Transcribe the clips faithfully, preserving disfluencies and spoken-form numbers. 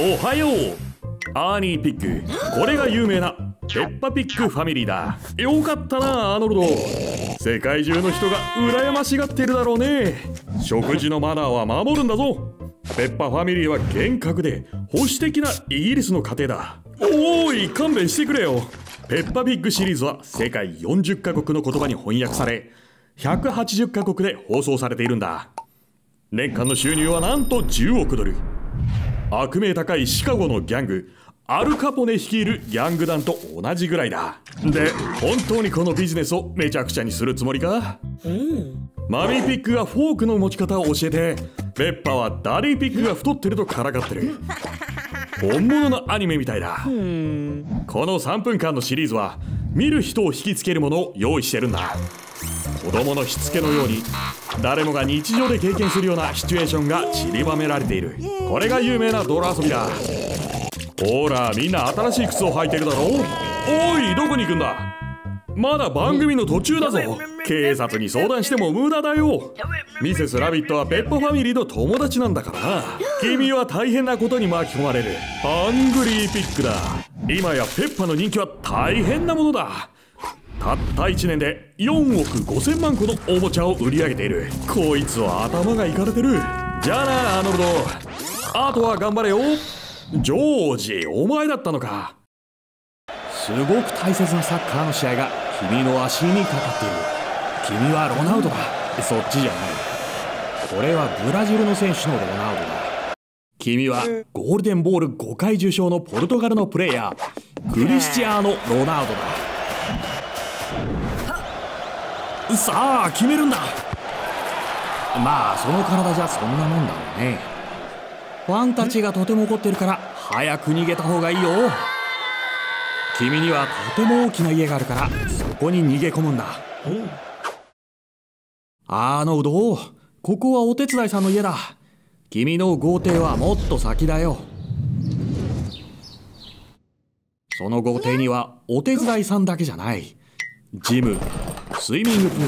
おはよう。アーニーピッグ、これが有名なペッパピッグファミリーだ。よかったな、アーノルド。世界中の人が羨ましがってるだろうね。食事のマナーは守るんだぞ。ペッパファミリーは厳格で保守的なイギリスの家庭だ。おーい、勘弁してくれよ。ペッパピッグシリーズは世界よんじゅっかこくの言葉に翻訳され、ひゃくはちじゅっかこくで放送されているんだ。年間の収入はなんとじゅうおくドル。悪名高いシカゴのギャングアルカポネ率いるギャング団と同じぐらいだ。で、本当にこのビジネスをめちゃくちゃにするつもりか？うん、マミーピッグがフォークの持ち方を教えて、ペッパはダディピッグが太ってるとからかってる。本物のアニメみたいだ。うん、このさんぷんかんのシリーズは見る人を引きつけるものを用意してるんだ。子供のしつけのように誰もが日常で経験するようなシチュエーションが散りばめられている。これが有名な泥遊びだ。ほら、みんな新しい靴を履いてるだろう。おい、どこに行くんだ。まだ番組の途中だぞ。警察に相談しても無駄だよ。ミセス・ラビットはペッパファミリーの友達なんだからな。君は大変なことに巻き込まれる。ハングリーピッグだ。今やペッパの人気は大変なものだ。たったいちねんでよんおくごせんまんこのおもちゃを売り上げている。こいつは頭がいかれてる。じゃあな、アーノルド。あとは頑張れよ。ジョージ、お前だったのか。すごく大切なサッカーの試合が君の足にかかっている。君はロナウドだ。そっちじゃない。これはブラジルの選手のロナウドだ。君はゴールデンボールごかい受賞のポルトガルのプレイヤー、クリスチアーノ・ロナウドだ。さあ、決めるんだ。まあ、その体じゃそんなもんだろうね。ファンたちがとても怒ってるから早く逃げた方がいいよ。君にはとても大きな家があるからそこに逃げ込むんだ。アーノルド、ここはお手伝いさんの家だ。君の豪邸はもっと先だよ。その豪邸にはお手伝いさんだけじゃない。ジム、スイミングプー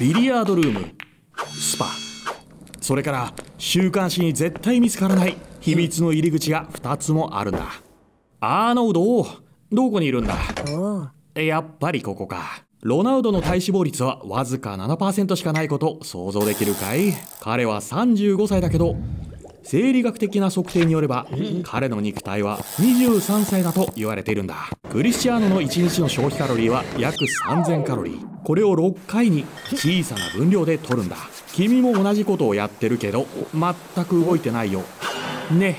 ル、ビリヤードルーム、スパ、それから週刊誌に絶対見つからない秘密の入り口がふたつもあるんだ。アーノルド、どこにいるんだ。やっぱりここか。ロナウドの体脂肪率はわずか ななパーセント しかないこと、想像できるかい。彼はさんじゅうごさいだけど、生理学的な測定によれば彼の肉体はにじゅうさんさいだと言われているんだ。クリスチアーノのいちにちの消費カロリーは約さんぜんカロリー。これをろっかいに小さな分量で摂るんだ。君も同じことをやってるけど全く動いてないよね。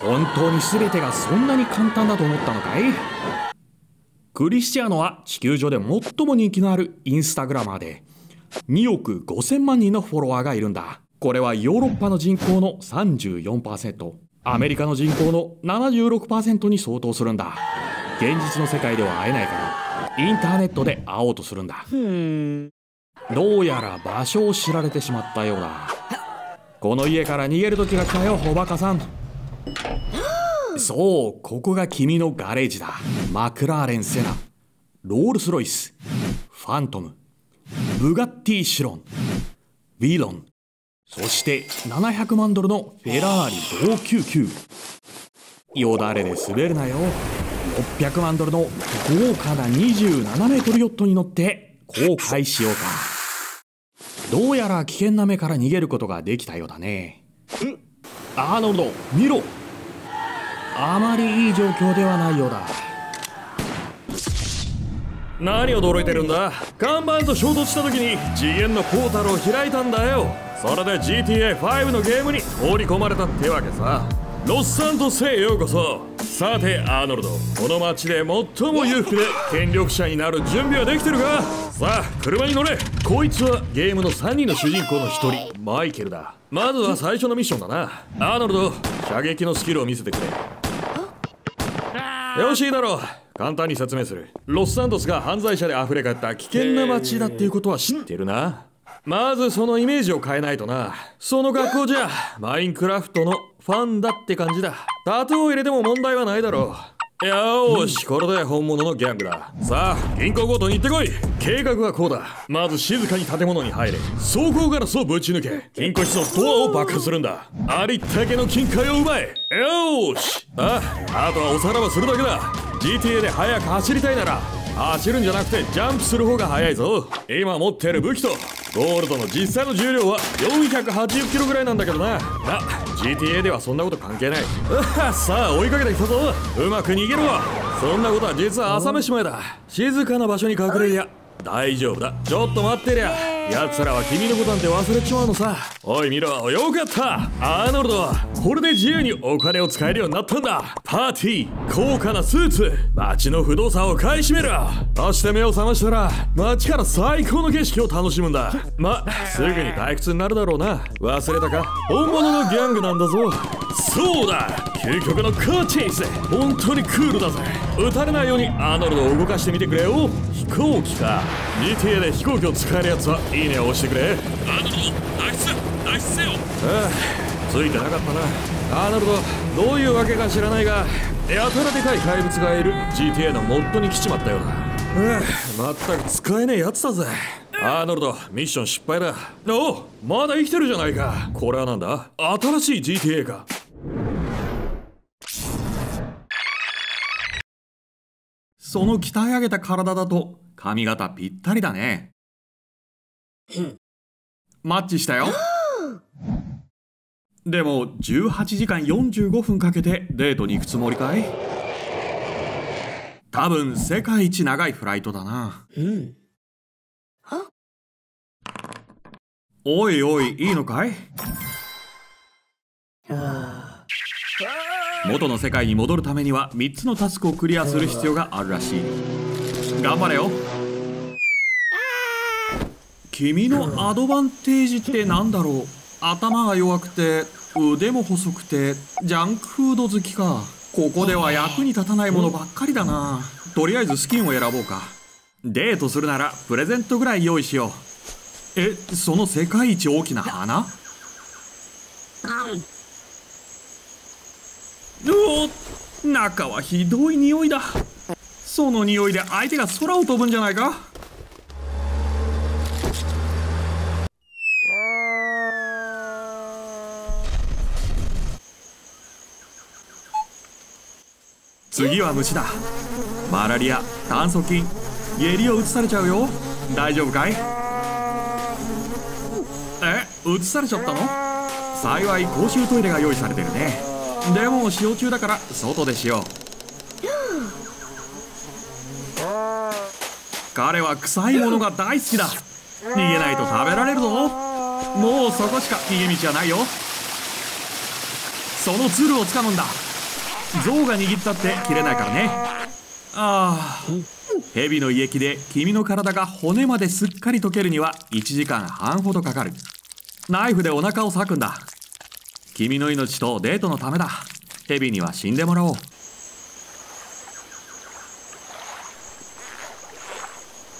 本当に全てがそんなに簡単だと思ったのかい。クリスチアーノは地球上で最も人気のあるインスタグラマーでにおくごせんまんにんのフォロワーがいるんだ。これはヨーロッパの人口の さんじゅうよんパーセント、 アメリカの人口の ななじゅうろくパーセント に相当するんだ。現実の世界では会えないからインターネットで会おうとするんだ。どうやら場所を知られてしまったようだ。この家から逃げる時が来たよ、おバカさん。そう、ここが君のガレージだ。マクラーレン・セナ、ロールス・ロイス、ファントム、ブガッティ・シロン、ビロン、そしてななひゃくまんドルのフェラーリごひゃくきゅうじゅうきゅう。よだれで滑るなよ。ろっぴゃくまんドルの豪華なにじゅうななメートルヨットに乗って航海しようか。どうやら危険な目から逃げることができたようだね。アーノルド、見ろ。あまりいい状況ではないようだ。何を驚いてるんだ。看板と衝突した時に次元のポータルを開いたんだよ。それで ジーティーエーファイブ のゲームに放り込まれたってわけさ。ロスサントスへようこそ。さて、アーノルド、この街で最も裕福で権力者になる準備はできてるか。さあ、車に乗れ。こいつはゲームのさんにんの主人公のひとり、マイケルだ。まずは最初のミッションだな。アーノルド、射撃のスキルを見せてくれ。よし、いいだろう。簡単に説明する。ロスサントスが犯罪者であふれかった危険な街だっていうことは知ってるな。まずそのイメージを変えないとな。その格好じゃマインクラフトのファンだって感じだ。タトゥーを入れても問題はないだろよーし、これで本物のギャングだ。さあ、銀行強盗に行ってこい。計画はこうだ。まず静かに建物に入れ、装甲ガラスをぶち抜け、金庫室のドアを爆破するんだ。ありったけの金塊を奪え。よーし、ああ、あとはおさらばするだけだ。 ジーティーエー で速く走りたいなら走るんじゃなくてジャンプする方が速いぞ。今持ってる武器とゴールドの実際の重量はよんひゃくはちじゅっキロぐらいなんだけどな。だ ジーティーエー ではそんなこと関係ない。うわ、さあ追いかけてきたぞ。うまく逃げろ。そんなことは実は朝飯前だ。静かな場所に隠れりゃ大丈夫だ。ちょっと待ってりゃ奴らは君のことなんて忘れちまうのさ。おい、見ろよ。かった、アーノルド。これで自由にお金を使えるようになったんだ。パーティー、高価なスーツ、街の不動産を買い占める。そして目を覚ましたら街から最高の景色を楽しむんだ。ま、すぐに退屈になるだろうな。忘れたか、本物のギャングなんだぞ。そうだ、究極のカーチェイス。本当にクールだぜ。撃たれないようにアーノルドを動かしてみてくれよ。飛行機か。 ジーティーエー で飛行機を使えるやつはいいねを押してくれ。アーノルド、脱出脱出せよ。ああ、ついてなかったな。アーノルド、どういうわけか知らないがやたらでかい怪物がいる。 ジーティーエー のモッドに来ちまったよな。ああ、全く使えねえやつだぜ。アーノルド、ミッション失敗だ。おお、まだ生きてるじゃないか。これはなんだ、新しい ジーティーエー か。その鍛え上げた体だと髪型ぴったりだね。マッチしたよ。でもじゅうはちじかんよんじゅうごふんかけてデートに行くつもりかい？多分世界一長いフライトだな。うん、おいおい、いいのかい？元の世界に戻るためにはみっつのタスクをクリアする必要があるらしい。頑張れよ。君のアドバンテージってなんだろう。頭が弱くて腕も細くてジャンクフード好きか。ここでは役に立たないものばっかりだな。とりあえずスキンを選ぼうか。デートするならプレゼントぐらい用意しよう。え、その世界一大きな花？うお、中はひどい匂いだ。その匂いで相手が空を飛ぶんじゃないか。次は虫だ。マラリア、炭疽菌、下痢を移されちゃうよ。大丈夫かい？え、移されちゃったの？幸い公衆トイレが用意されてるね。でも使用中だから外でしよう。彼は臭いものが大好きだ。逃げないと食べられるぞ。もうそこしか逃げ道はないよ。そのツルを掴むんだ。象が握ったって切れないからね。ああ、蛇の胃液で君の体が骨まですっかり溶けるにはいちじかんはんほどかかる。ナイフでお腹を裂くんだ。君の命とデートのためだ。蛇には死んでもらおう。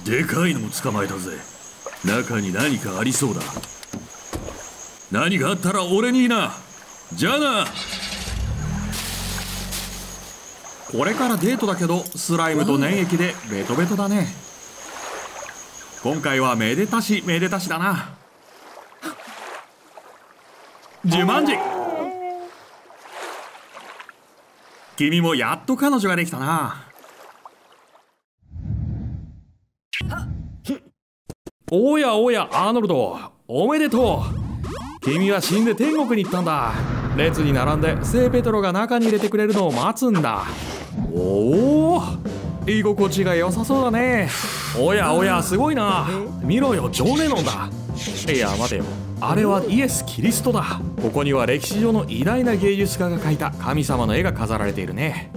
でかいのを捕まえたぜ。中に何かありそうだ。何があったら俺にいな。じゃあな。これからデートだけどスライムと粘液でベトベトだね。今回はめでたしめでたしだな。ジュマンジ。君もやっと彼女ができたな。おやおや、アーノルド、おめでとう。君は死んで天国に行ったんだ。列に並んで聖ペトロが中に入れてくれるのを待つんだ。おお、居心地が良さそうだね。おやおや、すごいな。見ろよ、ジョネノンだ。いや待てよ、あれはイエス・キリストだ。ここには歴史上の偉大な芸術家が描いた神様の絵が飾られているね。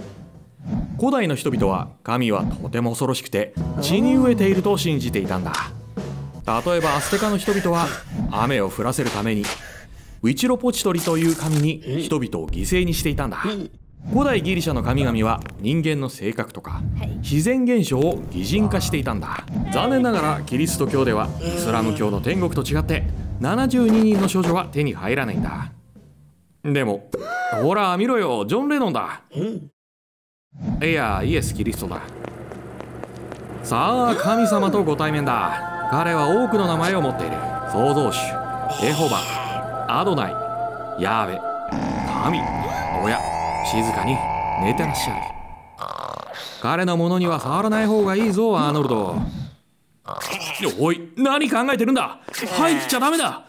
古代の人々は神はとても恐ろしくて血に飢えていると信じていたんだ。例えばアステカの人々は雨を降らせるためにウィチロポチトリという神に人々を犠牲にしていたんだ。古代ギリシャの神々は人間の性格とか自然現象を擬人化していたんだ。残念ながらキリスト教ではイスラム教の天国と違ってななじゅうににんの少女は手に入らないんだ。でもほら見ろよ、ジョン・レノンだ。いや、イエス・キリストだ。さあ、神様とご対面だ。彼は多くの名前を持っている。創造主、エホバ、アドナイ、ヤーベ、神。おや、静かに寝てらっしゃる。彼のものには触らない方がいいぞ、アーノルド。おい、何考えてるんだ。入っちゃダメだ。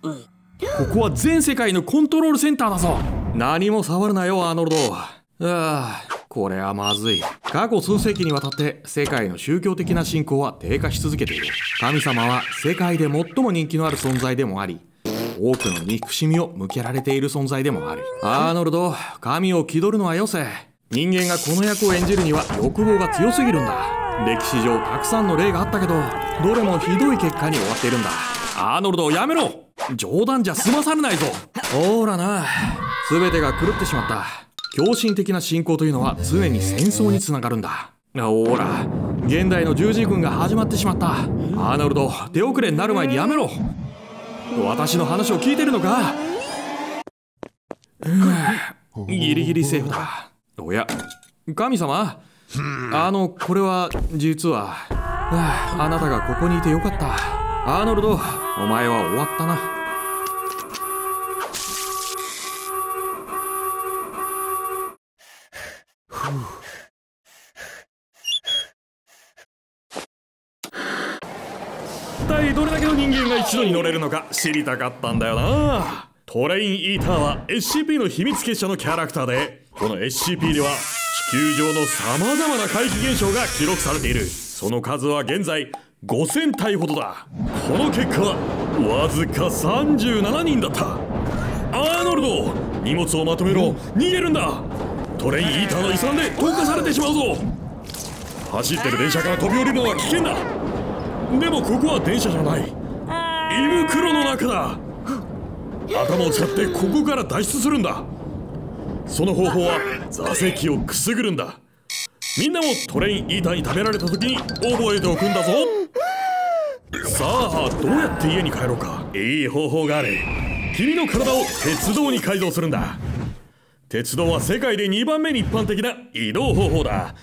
ここは全世界のコントロールセンターだぞ。何も触るなよ、アーノルド。ああ、これはまずい。過去数世紀にわたって世界の宗教的な信仰は低下し続けている。神様は世界で最も人気のある存在でもあり、多くの憎しみを向けられている存在でもある。アーノルド、神を気取るのはよせ。人間がこの役を演じるには欲望が強すぎるんだ。歴史上たくさんの例があったけど、どれもひどい結果に終わっているんだ。アーノルド、やめろ。冗談じゃ済まされないぞ。ほらな、全てが狂ってしまった。狂信的な信仰というのは常に戦争につながるんだ。ほら、現代の十字軍が始まってしまった。アーノルド、手遅れになる前にやめろ。私の話を聞いてるのか。ギリギリセーフだ。おや、神様、あの、これは実は、はあ、あなたがここにいてよかった。アーノルド、お前は終わったな。一体どれだけの人間が一度に乗れるのか知りたかったんだよな。トレインイーターは エスシーピー の秘密結社のキャラクターで、この エスシーピー では地球上のさまざまな怪奇現象が記録されている。その数は現在ごせんたいほどだ。この結果はわずかさんじゅうななにんだった。アーノルド、荷物をまとめろ。逃げるんだ。トレインイーターの遺産で投下されてしまうぞ。走ってる電車から飛び降りるのは危険だ。でもここは電車じゃない、胃袋の中だ。頭を使ってここから脱出するんだ。その方法は座席をくすぐるんだ。みんなもトレインイーターに食べられた時に覚えておくんだぞ。さあ、どうやって家に帰ろうか。いい方法がある。君の体を鉄道に改造するんだ。鉄道は世界でにばんめに一般的な移動方法だ。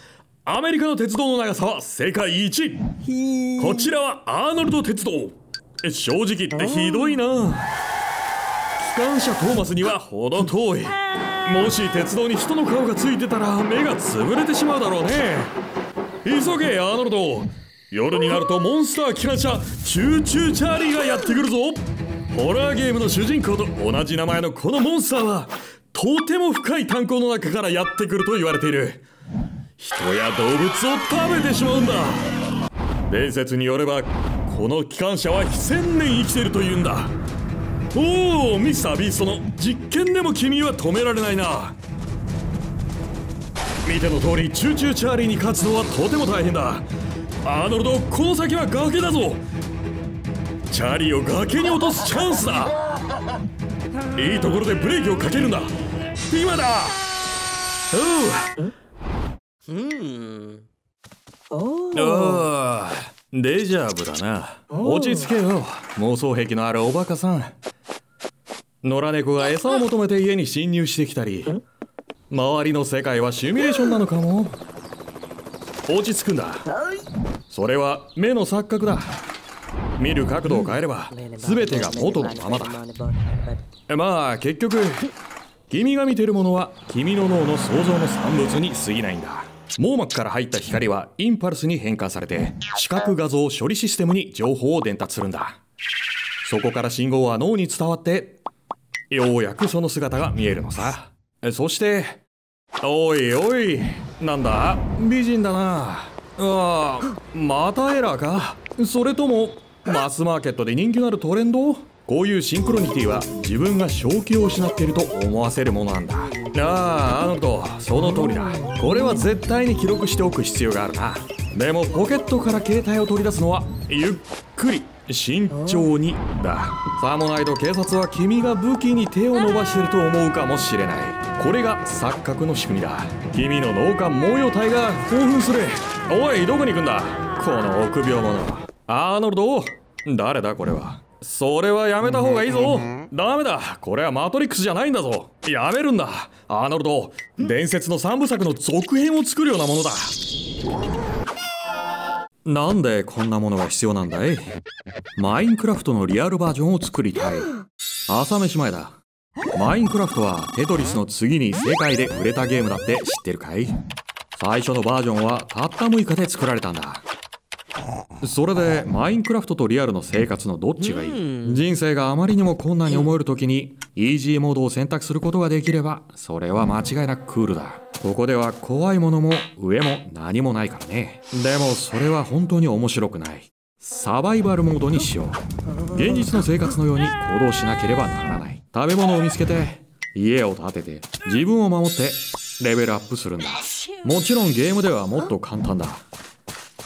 アメリカの鉄道の長さは世界一。こちらはアーノルド鉄道。正直言ってひどいな。機関車トーマスにはほど遠い。もし鉄道に人の顔がついてたら目がつぶれてしまうだろうね。急げ、アーノルド。夜になるとモンスター機関車チューチューチャーリーがやってくるぞ。ホラーゲームの主人公と同じ名前のこのモンスターはとても深い炭鉱の中からやってくると言われている。人や動物を食べてしまうんだ。伝説によればこの機関車はせんねん生きているというんだ。おお、ミスター・ビーストの実験でも君は止められないな。見ての通り、チューチューチャーリーに勝つのはとても大変だ。アーノルド、この先は崖だぞ。チャーリーを崖に落とすチャンスだ。いいところでブレーキをかけるんだ。今だ。おう、うん、おお、デジャブだな。落ち着けよ、妄想癖のあるおバカさん。野良猫が餌を求めて家に侵入してきたり、周りの世界はシミュレーションなのかも。落ち着くんだ。それは目の錯覚だ。見る角度を変えれば全てが元のままだ。まあ結局君が見てるものは君の脳の想像の産物に過ぎないんだ。網膜から入った光はインパルスに変換されて視覚画像処理システムに情報を伝達するんだ。そこから信号は脳に伝わってようやくその姿が見えるのさ。そしておいおい、なんだ、美人だなあ。またエラーか。それともマスマーケットで人気のあるトレンド。こういうシンクロニティは自分が正気を失っていると思わせるものなんだ。ああ、あのとその通りだ。これは絶対に記録しておく必要があるな。でもポケットから携帯を取り出すのはゆっくり慎重にだ。さもないと警察は君が武器に手を伸ばしていると思うかもしれない。これが錯覚の仕組みだ。君の脳幹毛様体が興奮する。おい、どこに行くんだこの臆病者。アーノルド、誰だこれは。それはやめた方がいいぞ。ダメだ、これはマトリックスじゃないんだぞ。やめるんだアーノルド。伝説の三部作の続編を作るようなものだ。なんでこんなものが必要なんだい？マインクラフトのリアルバージョンを作りたい。朝飯前だ。マインクラフトはテトリスの次に世界で売れたゲームだって知ってるかい？最初のバージョンはたったむいかで作られたんだ。それでマインクラフトとリアルの生活のどっちがいい？人生があまりにも困難に思える時にイージーモードを選択することができれば、それは間違いなくクールだ。ここでは怖いものも上も何もないからね。でもそれは本当に面白くない。サバイバルモードにしよう。現実の生活のように行動しなければならない。食べ物を見つけて家を建てて自分を守ってレベルアップするんだ。もちろんゲームではもっと簡単だ。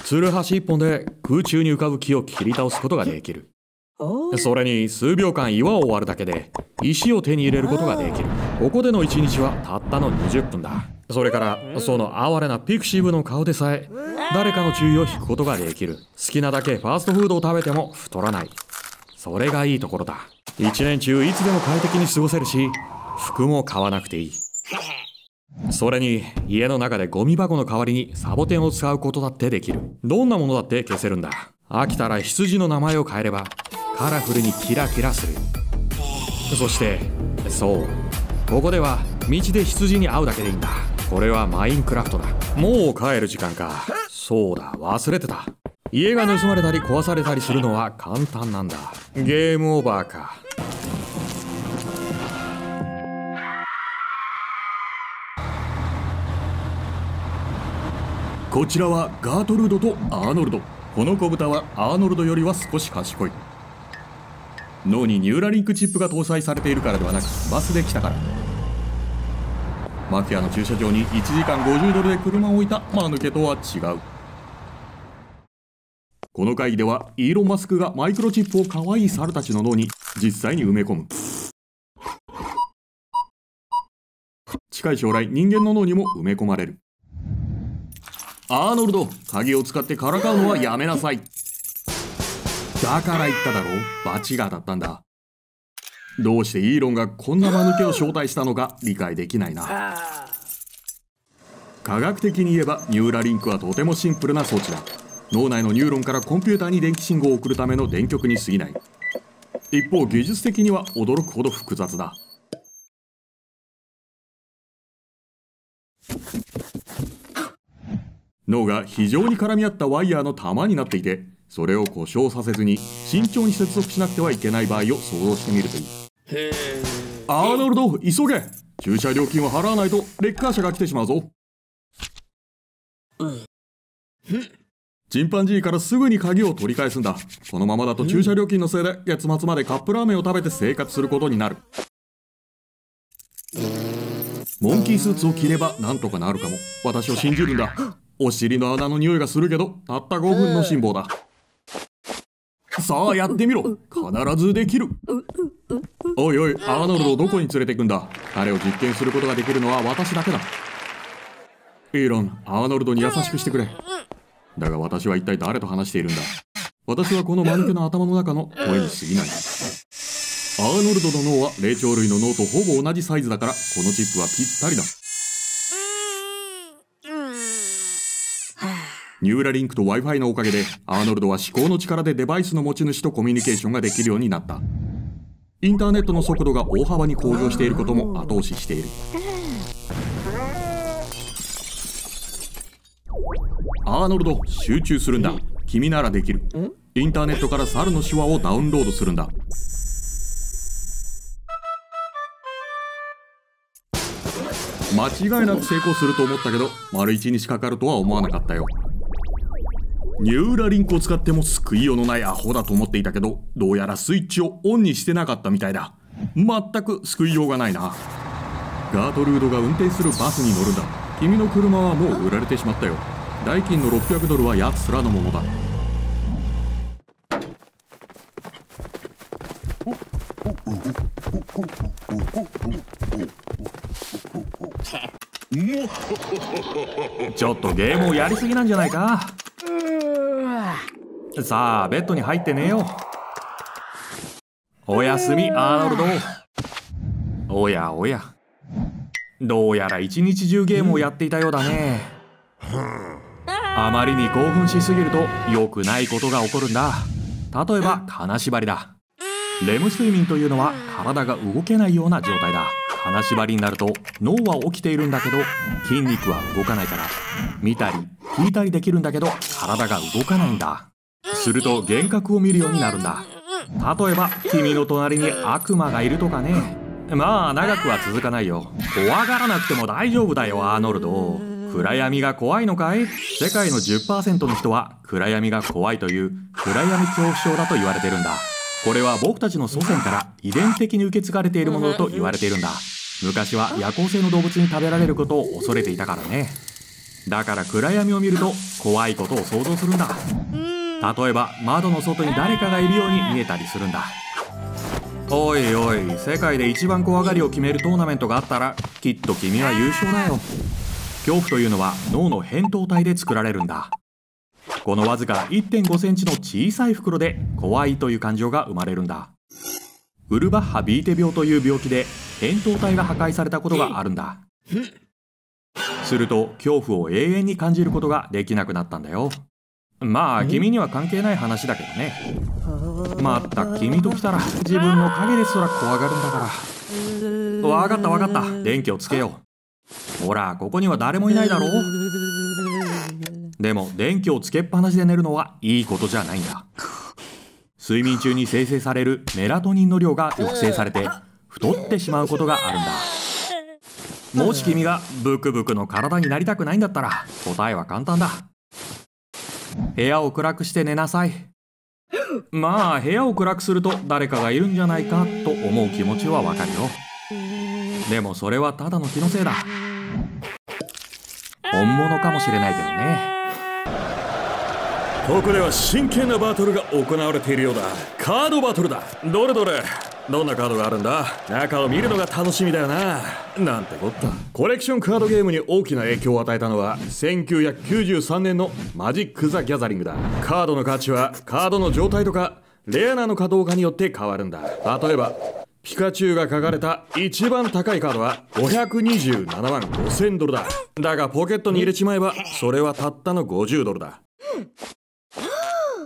ツルハシ一本で空中に浮かぶ木を切り倒すことができる。それに数秒間岩を割るだけで石を手に入れることができる。ここでのいちにちはたったのにじゅっぷんだ。それからその哀れなピクシブの顔でさえ誰かの注意を引くことができる。好きなだけファーストフードを食べても太らない。それがいいところだ。いちねん中いつでも快適に過ごせるし、服も買わなくていい。それに家の中でゴミ箱の代わりにサボテンを使うことだってできる。どんなものだって消せるんだ。飽きたら羊の名前を変えればカラフルにキラキラする。そしてそう、ここでは道で羊に会うだけでいいんだ。これはマインクラフトだ。もう帰る時間か。そうだ、忘れてた。家が盗まれたり壊されたりするのは簡単なんだ。ゲームオーバーか。こちらはガートルードとアーノルド。この子豚はアーノルドよりは少し賢い。脳にニューラリンクチップが搭載されているからではなく、バスで来たから。マフィアの駐車場にいちじかんごじゅうドルで車を置いた間抜けとは違う。この会議ではイーロン・マスクがマイクロチップを可愛い猿たちの脳に実際に埋め込む。近い将来人間の脳にも埋め込まれる。アーノルド、鍵を使ってからかうのはやめなさい。だから言っただろう、罰が当たったんだ。どうしてイーロンがこんな間抜けを招待したのか理解できないな。科学的に言えばニューラリンクはとてもシンプルな装置だ。脳内のニューロンからコンピューターに電気信号を送るための電極に過ぎない。一方、技術的には驚くほど複雑だ。脳が非常に絡み合ったワイヤーの玉になっていて、それを故障させずに慎重に接続しなくてはいけない場合を想像してみるといい。へー。アーノルド、急げ。駐車料金を払わないとレッカー車が来てしまうぞ。うん、チンパンジーからすぐに鍵を取り返すんだ。このままだと駐車料金のせいで月末までカップラーメンを食べて生活することになる。モンキースーツを着ればなんとかなるかも。私を信じるんだ。お尻の穴の匂いがするけど、たったごふんの辛抱だ。さあやってみろ、必ずできる。おいおい、アーノルドをどこに連れて行くんだ。彼を実験することができるのは私だけだ。イーロン、アーノルドに優しくしてくれ。だが私は一体誰と話しているんだ。私はこの間抜けの頭の中の声に過ぎない。アーノルドの脳は霊長類の脳とほぼ同じサイズだから、このチップはぴったりだ。ニューラリンクと Wi-Fi のおかげでアーノルドは思考の力でデバイスの持ち主とコミュニケーションができるようになった。インターネットの速度が大幅に向上していることも後押ししている。アーノルド、集中するんだ。君ならできる。インターネットから猿の手話をダウンロードするんだ。間違いなく成功すると思ったけど、丸一日かかるとは思わなかったよ。ニューラリンクを使っても救いようのないアホだと思っていたけど、どうやらスイッチをオンにしてなかったみたいだ。全く救いようがないな。ガートルードが運転するバスに乗るんだ。君の車はもう売られてしまったよ。代金のろっぴゃくドルはやつらのものだ。ちょっとゲームをやりすぎなんじゃないか。さあベッドに入って寝よう。おやすみアーノルド。おやおや、どうやら一日中ゲームをやっていたようだね。あまりに興奮しすぎると良くないことが起こるんだ。例えば金縛りだ。レム睡眠というのは体が動けないような状態だ。金縛りになると脳は起きているんだけど筋肉は動かないから見たり聞いたりできるんだけど体が動かないんだ。すると幻覚を見るようになるんだ。例えば君の隣に悪魔がいるとかね。まあ長くは続かないよ。怖がらなくても大丈夫だよアーノルド。暗闇が怖いのかい？世界の じゅっパーセント の人は暗闇が怖いという暗闇恐怖症だと言われてるんだ。これは僕たちの祖先から遺伝的に受け継がれているものだと言われているんだ。昔は夜行性の動物に食べられることを恐れていたからね。だから暗闇を見ると怖いことを想像するんだ。例えば窓の外に誰かがいるように見えたりするんだ。おいおい、世界で一番怖がりを決めるトーナメントがあったらきっと君は優勝だよ。恐怖というのは脳の扁桃体で作られるんだ。このわずか いってんごセンチの小さい袋で怖いという感情が生まれるんだ。ウルバッハ・ビーテ病という病気で扁桃体が破壊されたことがあるんだ。すると恐怖を永遠に感じることができなくなったんだよ。まあ君には関係ない話だけどね。まったく君ときたら自分の影ですら怖がるんだから。わかったわかった、電気をつけよう。ほら、ここには誰もいないだろう。でも電気をつけっぱなしで寝るのはいいことじゃないんだ。睡眠中に生成されるメラトニンの量が抑制されて太ってしまうことがあるんだ。もし君がブクブクの体になりたくないんだったら答えは簡単だ。部屋を暗くして寝なさい。まあ部屋を暗くすると誰かがいるんじゃないかと思う気持ちはわかるよ。でもそれはただの気のせいだ。本物かもしれないけどね。ここでは真剣なバトルが行われているようだ。カードバトルだ。どれどれ、どんなカードがあるんだ。中を見るのが楽しみだよな。なんてこった。コレクションカードゲームに大きな影響を与えたのはせんきゅうひゃくきゅうじゅうさんねんのマジック・ザ・ギャザリングだ。カードの価値はカードの状態とかレアなのかどうかによって変わるんだ。例えばピカチュウが書かれた一番高いカードはごひゃくにじゅうななまんごせんドルだ。だがポケットに入れちまえばそれはたったのごじゅうドルだ。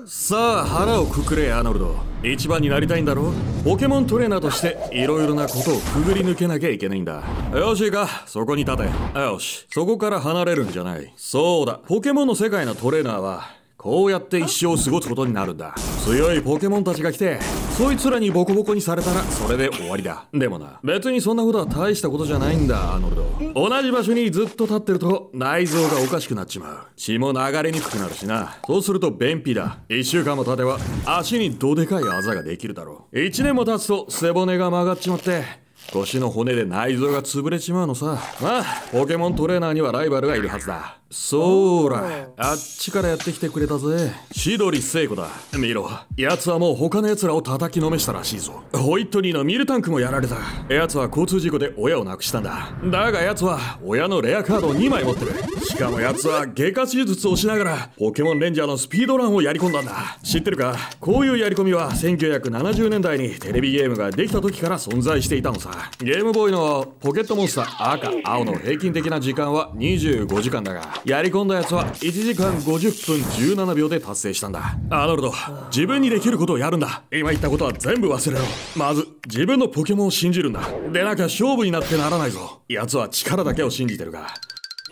さあ腹をくくれアーノルド。一番になりたいんだろ。ポケモントレーナーとしていろいろなことをくぐり抜けなきゃいけないんだ。よしいいか、そこに立て。よし、そこから離れるんじゃない。そうだ、ポケモンの世界のトレーナーはこうやって一生過ごすことになるんだ。強いポケモンたちが来てそいつらにボコボコにされたらそれで終わりだ。でもな、別にそんなことは大したことじゃないんだアーノルド。同じ場所にずっと立ってると内臓がおかしくなっちまう。血も流れにくくなるしな。そうすると便秘だ。いっしゅうかんも経てば足にどでかいあざができるだろう。いちねんも経つと背骨が曲がっちまって腰の骨で内臓が潰れちまうのさ。まあポケモントレーナーにはライバルがいるはずだ。そーら、あっちからやってきてくれたぜ。シドリ聖子だ。見ろ、奴はもう他の奴らを叩きのめしたらしいぞ。ホイットニーのミルタンクもやられた。奴は交通事故で親を亡くしたんだ。だが奴は親のレアカードをにまい持ってる。しかも奴は外科手術をしながらポケモンレンジャーのスピードランをやり込んだんだ。知ってるか、こういうやり込みはせんきゅうひゃくななじゅうねんだいにテレビゲームができた時から存在していたのさ。ゲームボーイのポケットモンスター赤青の平均的な時間はにじゅうごじかんだが、やり込んだやつはいちじかんごじゅっぷんじゅうななびょうで達成したんだ。アーノルド、自分にできることをやるんだ。今言ったことは全部忘れろ。まず自分のポケモンを信じるんだ。でなきゃ勝負になってならないぞ。やつは力だけを信じてるが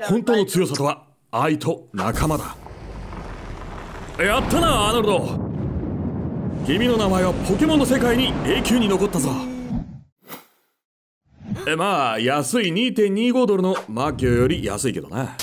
本当の強さとは愛と仲間だ。やったなアーノルド、君の名前はポケモンの世界に永久に残ったぞ。えまあ安い にてんにごドルのマッキョより安いけどな。